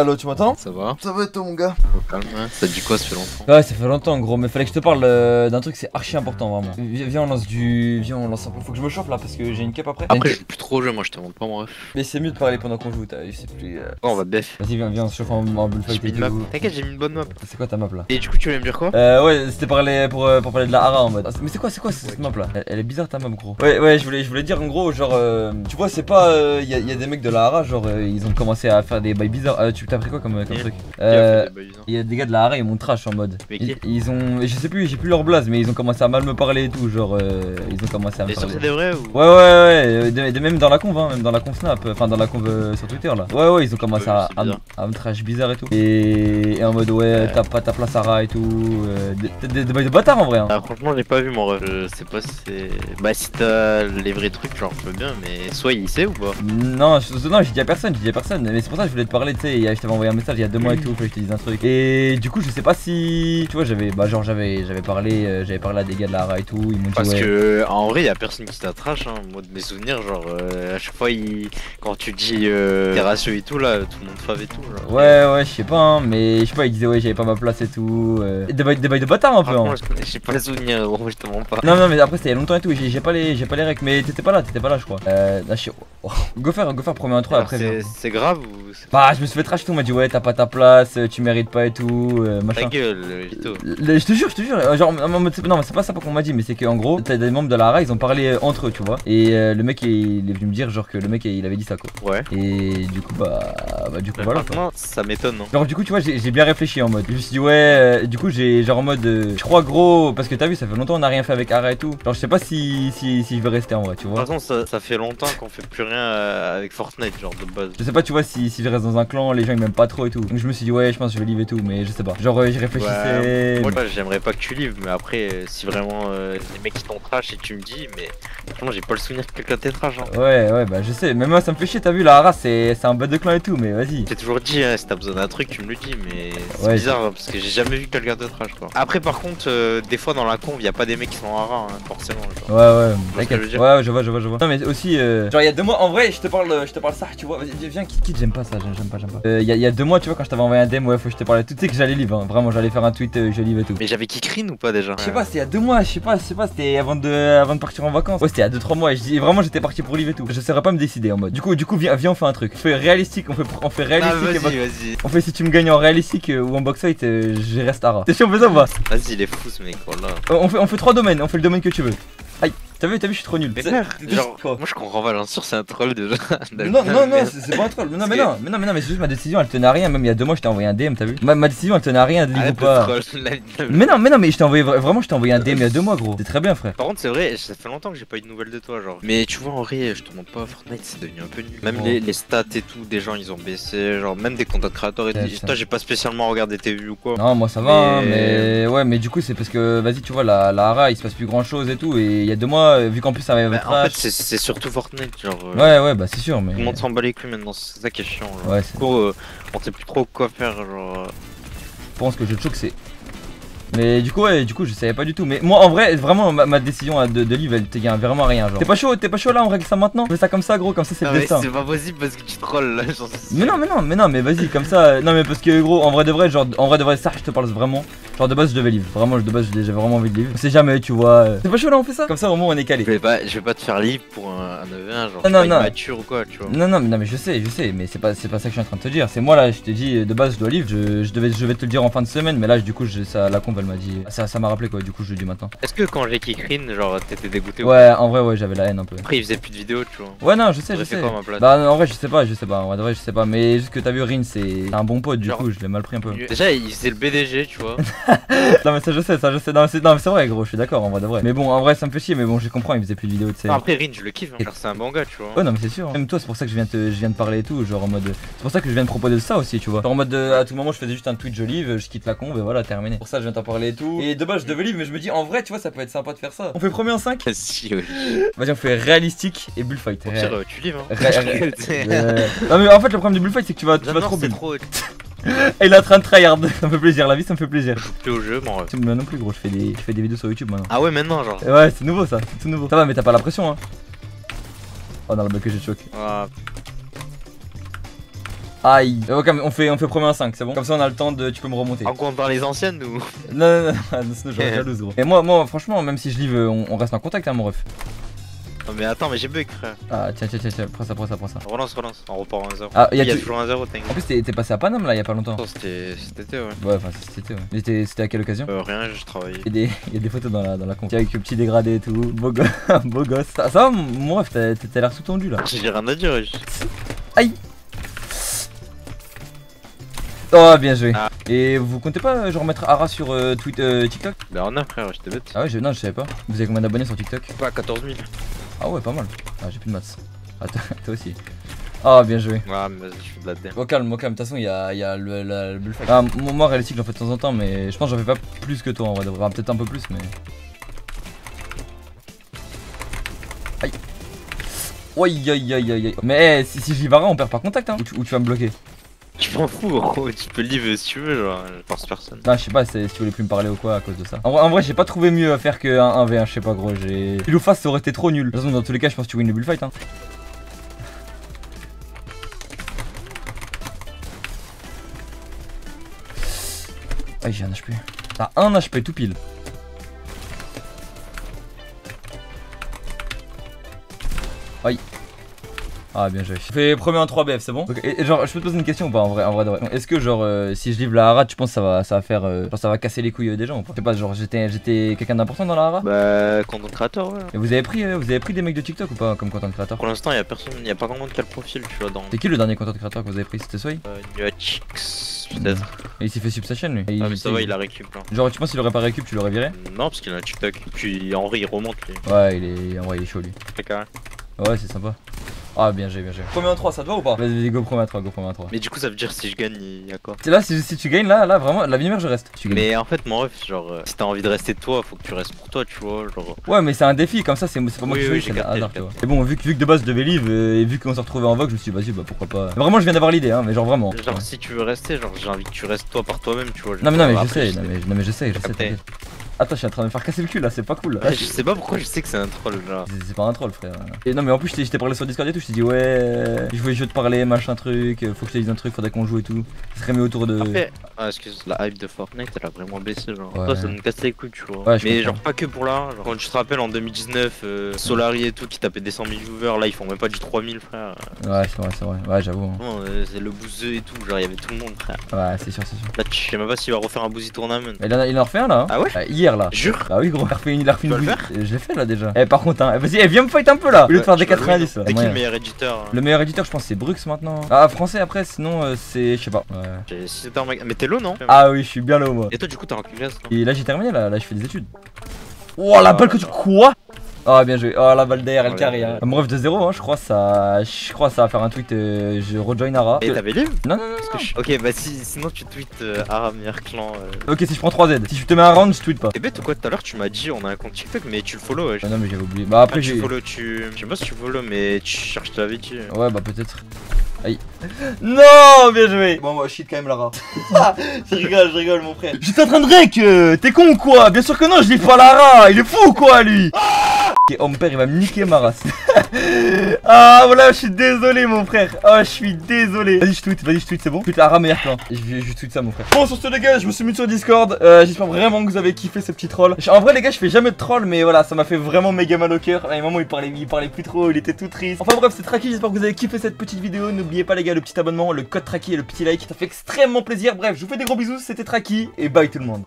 Allo, tu m'entends? Ça va? Ça va et toi mon gars? Au calme, hein. Ça dit quoi, ça fait longtemps? Ouais, ça fait longtemps gros, mais fallait que je te parle d'un truc, c'est archi important vraiment. Viens on lance du... Viens on lance un peu, faut que je me chauffe là parce que j'ai une cape après. Après je joue plus trop jeu, moi je te montre pas mon ref. Mais c'est mieux de parler pendant qu'on joue, t'as vu, c'est plus... Non, on va bef. Vas-y viens on se chauffe en bullfight. T'inquiète, j'ai mis une bonne map. C'est quoi ta map là? Et du coup tu voulais me dire quoi? Ouais, c'était pour parler de la hara en mode. Mais c'est quoi cette map là? Elle est bizarre ta map gros. Ouais, je voulais dire en gros genre... Tu vois c'est pas... Y a des mecs de la hara genre ils ont commencé à faire des bails bizarres. Tu t'as pris quoi comme truc? Il y a des gars de la hara, ils m'ont trash en mode. Mais qui? Ils ont... Je sais plus, j'ai plus leur blaze, mais ils ont commencé à mal me parler et tout, genre... Ils ont commencé à me parler. C'est des vrais ou... Ouais, même dans la conv, hein, même dans la conv snap, enfin dans la conv sur Twitter là. Ouais, ils ont commencé à me trash bizarre et tout. Et en mode ouais, t'as pas ta place Sarah et tout. Des bails de bâtard en vrai hein. Ah, franchement j'ai pas vu mon ref, je sais pas si c'est... Bah si t'as les vrais trucs genre je veux bien, mais soit il sait ou pas? Non, j'ai dit à personne, mais c'est pour ça que je voulais te parler, tu sais, je t'avais envoyé un message il y a 2 mois et tout, je te dis un truc. Et du coup je sais pas si... Tu vois j'avais... Bah genre j'avais parlé à des gars de la hara et tout, ils m'ont dit parce que en vrai y'a personne qui t'attrache hein, moi de mes souvenirs genre à chaque fois quand tu dis t'es racieux et tout là, tout le monde fave et tout genre. Ouais, je sais pas hein, mais je sais pas, ils disaient ouais j'avais pas ma place et tout. Des bails de bâtard un peu hein. J'ai pas les souvenirs gros, je te mens pas. Non mais après c'était il y a longtemps et tout, j'ai pas les règles, mais t'étais pas là je crois. Là je suis... Go faire premier intro après. C'est grave ou... Bah je me suis fait trash et tout, on m'a dit ouais t'as pas ta place, tu mérites pas et tout, machin. Ta gueule, je te jure, genre non mais c'est pas ça qu'on m'a dit, mais c'est qu'en gros t'as des membres de la hara, ils ont parlé entre eux tu vois. Et le mec il est venu me dire genre que le mec il avait dit ça quoi. Ouais. Et du coup bah voilà quoi. Ça m'étonne non. Genre du coup tu vois j'ai bien réfléchi en mode. Je me suis dit ouais du coup j'ai genre en mode je crois gros, parce que t'as vu ça fait longtemps on a rien fait avec hara et tout. Genre je sais pas si je vais rester en vrai tu vois. De toute façon ça fait longtemps qu'on fait plus rien avec Fortnite genre de base. Je sais pas tu vois si je reste dans un clan les gens ils m'aiment pas trop et tout. Donc je me suis dit ouais je pense que je vais leave et tout, mais je sais pas. Genre j'y réfléchissais. Moi j'aimerais pas que tu leave, mais après si vraiment les mecs qui t'ont trash et tu me dis, mais franchement j'ai pas le souvenir que quelqu'un t'ait trash hein. Ouais bah je sais, même moi ça me fait chier, t'as vu la hara c'est un bête de clan et tout, mais vas-y. T'es toujours dit hein, si t'as besoin d'un truc tu me le dis, mais c'est bizarre hein, parce que j'ai jamais vu quelqu'un te trash quoi. Après par contre des fois dans la conv y a pas des mecs qui sont en hara hein, forcément genre. Ouais t'inquiète. Ouais je vois. Non mais aussi genre il y a 2 mois en vrai je te parle ça tu vois. Viens quitte, j'aime pas. Y a 2 mois tu vois quand je t'avais envoyé un DM ouais faut que je te parlais tout, tu sais que j'allais live hein, vraiment j'allais faire un tweet je live et tout. Mais j'avais Kikrine ou pas déjà? Je sais pas, c'était il y a 2 mois, je sais pas, c'était avant de partir en vacances. Ouais c'était il y a 2-3 mois et je dis vraiment j'étais parti pour live et tout. Je saurais pas me décider en mode. Du coup viens on fait un truc. On fait réalistique. Vas-y. On fait si tu me gagnes en réalistique ou en box fight je reste à ras. T'es sûr on fait ça ou pas? Vas-y il est fou ce mec voilà. On fait 3 domaines, on fait le domaine que tu veux. Aïe. T'as vu, je suis trop nul. Mais merde, genre, quoi. Moi je comprends pas, l'ancien c'est un troll déjà. Non, c'est pas un troll. Mais c'est juste ma décision, elle tenait à rien. Même il y a 2 mois, je t'ai envoyé un DM, t'as vu? Ma décision, elle tenait à rien de live ou pas. Mais je t'ai envoyé un DM il y a 2 mois, gros. C'est très bien, frère. Par contre, c'est vrai, ça fait longtemps que j'ai pas eu de nouvelles de toi, genre. Mais tu vois, Henri, je te montre pas, Fortnite c'est devenu un peu nul. Même les stats et tout, des gens ils ont baissé, genre même des content créateurs et tout. Toi, j'ai pas spécialement regardé tes vues ou quoi. Non, moi ça va, mais ouais, mais du coup, c'est parce que vas-y, tu vois, la hara, il se passe plus grand chose et tout. Et il y a 2 mois, vu qu'en plus ça m'avait en fait c'est surtout Fortnite genre ouais bah c'est sûr, mais tout le monde s'en bat les couilles maintenant, c'est ça qui est chiant genre. Ouais, on sait plus trop quoi faire genre. Je pense que je te choque c'est... Mais du coup je savais pas du tout, mais moi en vrai vraiment ma décision de live elle te gagne vraiment rien genre. T'es pas chaud là, on règle ça maintenant, on fait ça comme ça gros, comme ça c'est le destin. C'est pas possible parce que tu trolls là genre. Mais vas-y comme ça. Non mais parce que gros en vrai de vrai ça je te parle vraiment. Genre de base je devais live, vraiment de base j'avais vraiment envie de live. On sait jamais tu vois. T'es pas chaud là, on fait ça comme ça au moins on est calé. Je vais pas te faire live pour un 9-1 genre immature ou quoi tu vois. Non mais je sais, mais c'est pas ça que je suis en train de te dire. C'est moi là je te dis de base je dois live, je vais te le dire en fin de semaine, mais là du coup ça la conv elle m'a dit, ça m'a rappelé quoi, du coup je le dis maintenant. Est-ce que quand j'ai Kikrine genre t'étais dégoûté? Ouais en vrai ouais j'avais la haine un peu. Après il faisait plus de vidéos tu vois. Ouais non je sais. Bah en vrai je sais pas, en vrai je sais pas, mais juste que t'as vu Rin c'est un bon pote du genre, coup je l'ai mal pris un peu. Déjà il faisait le BDG tu vois. Non mais ça je sais, non mais c'est vrai gros je suis d'accord en vrai de vrai. Mais bon en vrai ça me fait chier, mais bon je comprends, il faisait plus de vidéos tu sais. Après Rin je le kiffe hein, c'est un bon gars tu vois. Ouais non mais c'est sûr. Même toi c'est pour ça que je viens de parler et tout, genre en mode c'est pour ça que je viens de proposer ça aussi tu vois. Genre, en mode à tout moment je faisais juste un tweet joli, je quitte la conve et voilà terminé. Pour ça je viens t'en parler et tout. Et de base je devais live, mais je me dis en vrai tu vois ça peut être sympa de faire ça. On fait premier en 5. Si oui. Vas-y on fait réalistique et bullfight. Au pire tu live hein. Non mais en fait le problème du bullfight c'est que tu vas trop bull. Il est en train de tryhard, ça me fait plaisir, la vie ça me fait plaisir. Je joue plus au jeu, moi non plus gros, je fais des vidéos sur YouTube maintenant. Ah ouais maintenant genre. Ouais c'est nouveau ça, c'est tout nouveau. Ça va mais t'as pas la pression hein. Oh non le mec que j'ai choqué. Aïe. Ok, on fait premier à 5, c'est bon. Comme ça on a le temps de... Tu peux me remonter. En comptant les anciennes ou... Non, sinon j'aurais jalouse gros. Et moi franchement, même si je live, on reste en contact hein mon ref. Non mais attends, mais j'ai bug frère. Ah tiens, prends ça. Relance, on repart en 0. Ah il y a toujours un 0, t'inquiète. En plus t'es passé à Paname là il y a pas longtemps. C'était cet été ouais. Ouais enfin c'était cet été ouais. Mais c'était à quelle occasion? Rien, je travaillais. Il y a des photos dans la conf. Avec le petit dégradé et tout, beau gosse. Ça va mon ref, t'as l'air sous tendu là. J'ai rien à dire. Aïe. Oh bien joué. Ah. Et vous comptez pas genre mettre Ara sur TikTok? Bah on a frère, j'étais bête. Ah ouais non je savais pas. Vous avez combien d'abonnés sur TikTok? Pas 14 000. Ah ouais pas mal. Ah j'ai plus de maths. Ah toi aussi. Ah bien joué. Ouais mais je fais de la tête. Au calme, de toute façon il y a le bullfight. Ah moi réalistique j'en fais de temps en temps mais je pense que j'en fais pas plus que toi en vrai. Enfin, peut-être un peu plus mais... Aïe. Aïe. Mais si j'y varre on perd par contact hein. Ou tu vas me bloquer. Je m'en fous gros, tu peux live si tu veux, genre, je pense personne. Ah, je sais pas si tu voulais plus me parler ou quoi à cause de ça. En vrai, j'ai pas trouvé mieux à faire qu'un 1v1, je sais pas gros, j'ai... Il ou face, ça aurait été trop nul. De toute façon, dans tous les cas, je pense que tu win le bullfight hein. Ah, j'ai un HP. T'as un HP tout pile. Aïe. Ah bien joué. Je fais premier en 3BF c'est bon okay. Et genre je peux te poser une question ou pas en vrai. Est-ce que genre si je livre la hara tu penses que ça va faire genre ça va casser les couilles des gens ou pas? Je sais pas genre j'étais quelqu'un d'important dans la hara. Bah content créateur ouais. Et vous avez pris des mecs de TikTok ou pas comme content créateur? Pour l'instant y'a personne, y'a pas vraiment de quel profil tu vois dans... C'est qui le dernier content créateur que vous avez pris? C'était Soy peut-être. Et il s'est fait sub sa chaîne lui. Ah mais ça va il a récup hein. Genre tu penses qu'il aurait pas récup tu l'aurais viré? Non parce qu'il a un TikTok. Puis en vrai il remonte lui. Ouais il est chaud lui. Ouais c'est sympa. Ah bien joué. Premier en 3 ça te va ou pas? Vas-y go premier en 3. Mais du coup ça veut dire si je gagne il y a quoi? Là si tu gagnes là vraiment la vie je reste tu gagnes. Mais en fait mon ref genre si t'as envie de rester toi faut que tu restes pour toi tu vois genre. Ouais mais c'est un défi comme ça c'est pas moi qui joue c'est hasard tu vois. Et bon vu que de base je devais live et vu qu'on s'est retrouvé en vogue je me suis dit vas-y bah pourquoi pas. Vraiment je viens d'avoir l'idée hein mais genre vraiment. Genre si tu veux rester genre j'ai envie que tu restes toi par toi même tu vois. Non mais j'essaie. Attends, je suis en train de me faire casser le cul là, c'est pas cool. Là. Ouais, je sais pas pourquoi je sais que c'est un troll là. C'est pas un troll frère. Et non mais en plus je t'ai parlé sur Discord et tout, je t'ai dit ouais, je veux te parler, machin truc, faut que je te dise un truc, faudrait qu'on joue et tout. Ce serait mieux autour de... Après, excuse, la hype de Fortnite elle a vraiment baissé genre. Ouais. Toi ça me casse les couilles tu vois. Ouais, mais genre pas que pour là, genre, quand tu te rappelles en 2019, Solari et tout qui tapait des 100 000 viewers, là ils font même pas du 3000 frère. Ouais c'est vrai, ouais j'avoue. Hein. C'est le bouseux et tout, genre y'avait tout le monde frère. Ouais c'est sûr. Là je sais même pas s'il va refaire un bousy tournament. Il en refait un là hein. Ah ouais là. Jure? Ah oui gros, il a refait une bouille. Je l'ai fait là déjà. Eh par contre hein, vas-y viens me fight un peu là. Au lieu de faire des 90 là. C'est qui le meilleur éditeur hein. Le meilleur éditeur je pense c'est Brux maintenant. Ah français après sinon c'est je sais pas. Ouais. Si un mec... Mais t'es low non? Ah oui je suis bien low moi. Et toi du coup t'es en classe non? Et là j'ai terminé là je fais des études. Oh la balle que tu... Quoi? Ah bien joué, oh la balle derrière le carré hein. Bref de 0 hein, je crois ça va faire un tweet je rejoin Ara. Et t'avais live? Non. Parce que je... Ok bah si sinon tu tweets Ara meilleur clan Ok si je prends 3Z, si je te mets un round je tweet pas. T'es bête ou quoi? Tout à l'heure tu m'as dit on a un compte TikTok mais tu le follow ouais. Ah non mais j'avais oublié. Bah après j'ai... Je sais pas si tu follow mais tu cherches ta vie tu... Ouais bah peut-être. Aïe. Non, bien joué. Bon, moi, je cheat quand même Lara. je rigole, mon frère. J'étais en train de rec. T'es con ou quoi? Bien sûr que non, je livre pas Lara. Il est fou ou quoi, lui? Et oh, mon père, il va me niquer ma race. Ah, voilà, je suis désolé, mon frère. Oh, je suis désolé. Vas-y, je tweet, c'est bon. Tweet Lara meilleur plan. Je tweet ça, mon frère. Bon, sur ce, les gars, je me suis mis sur Discord. J'espère vraiment que vous avez kiffé ces petits trolls. En vrai, les gars, je fais jamais de trolls, mais voilà, ça m'a fait vraiment méga mal au cœur. À un moment, il parlait plus trop, il était tout triste. Enfin, bref, c'est Traki. J'espère que vous avez kiffé cette petite vidéo. N'oubliez pas les gars le petit abonnement, le code Traki et le petit like, ça fait extrêmement plaisir. Bref, je vous fais des gros bisous, c'était Traki et bye tout le monde.